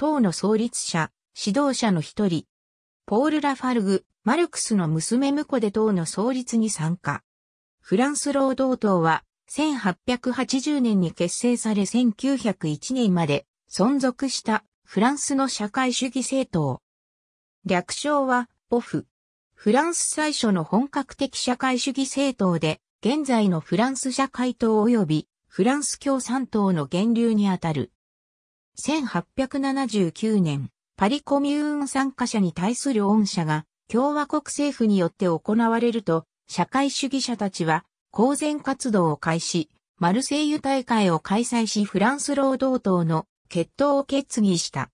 党の創立者、指導者の一人。ポール・ラファルグ、マルクスの娘婿で党の創立に参加。フランス労働党は1880年に結成され1901年まで存続したフランスの社会主義政党。略称はPOF。フランス最初の本格的社会主義政党で、現在のフランス社会党及びフランス共産党の源流にあたる。1879年、パリコミューン参加者に対する恩赦が共和国政府によって行われると、社会主義者たちは公然活動を開始、マルセイユ大会を開催しフランス労働党の結党を決議した。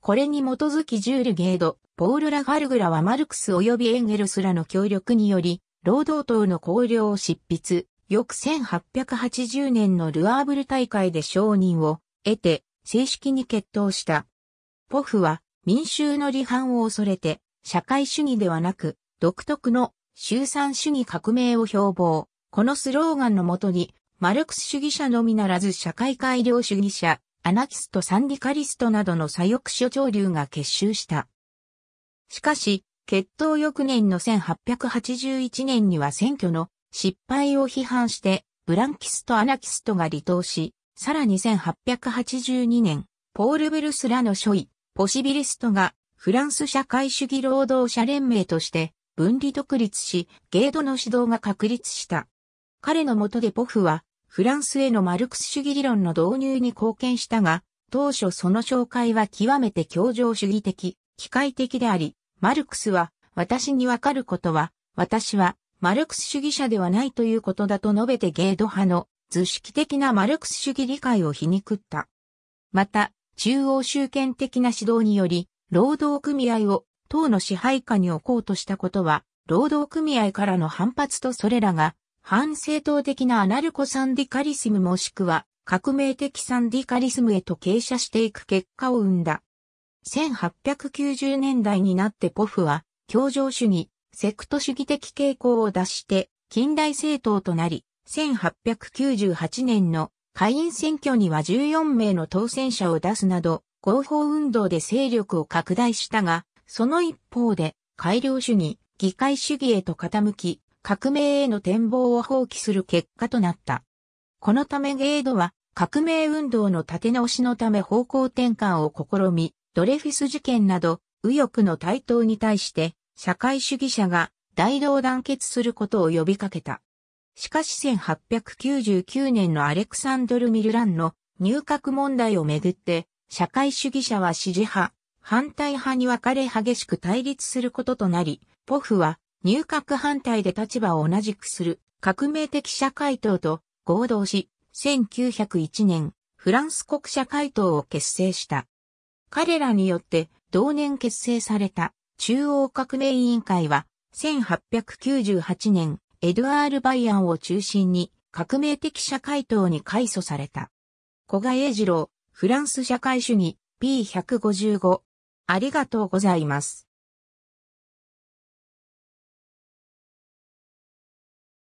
これに基づきジュール・ゲード、ポール・ラファルグらはマルクス及びエンゲルスらの協力により、労働党の綱領を執筆、翌1880年のルアーブル大会で承認を得て、正式に結党した。POFは民衆の離反を恐れて、社会主義ではなく、独特の集産主義革命を標榜。このスローガンのもとに、マルクス主義者のみならず社会改良主義者、アナキスト・サンディカリストなどの左翼諸潮流が結集した。しかし、結党翌年の1881年には選挙の失敗を批判して、ブランキスト・アナキストが離党し、さらに1882年、ポール・ブルスらの諸位、ポシビリストがフランス社会主義労働者連盟として分離独立し、ゲードの指導が確立した。彼の下でPOFはフランスへのマルクス主義理論の導入に貢献したが、当初その紹介は極めて協情主義的、機械的であり、マルクスは私にわかることは、私はマルクス主義者ではないということだと述べてゲード派の図式的なマルクス主義理解を皮肉った。また、中央集権的な指導により、労働組合を党の支配下に置こうとしたことは、労働組合からの反発とそれらが、反政党的なアナルコサンディカリスムもしくは、革命的サンディカリスムへと傾斜していく結果を生んだ。1890年代になってPOFは、協情主義、セクト主義的傾向を脱して、近代政党となり、1898年の下院選挙には14名の当選者を出すなど、合法運動で勢力を拡大したが、その一方で、改良主義、議会主義へと傾き、革命への展望を放棄する結果となった。このためゲードは、革命運動の立て直しのため方向転換を試み、ドレフィス事件など、右翼の台頭に対して、社会主義者が大同団結することを呼びかけた。しかし1899年のアレクサンドル・ミルランの入閣問題をめぐって、社会主義者は支持派、反対派に分かれ激しく対立することとなり、POFは入閣反対で立場を同じくする革命的社会党と合同し、1901年、フランス国社会党を結成した。彼らによって同年結成された中央革命委員会は、1898年、エドゥアール・バイアンを中心に革命的社会党に改組された。古賀英二郎、フランス社会主義、P155。ありがとうございます。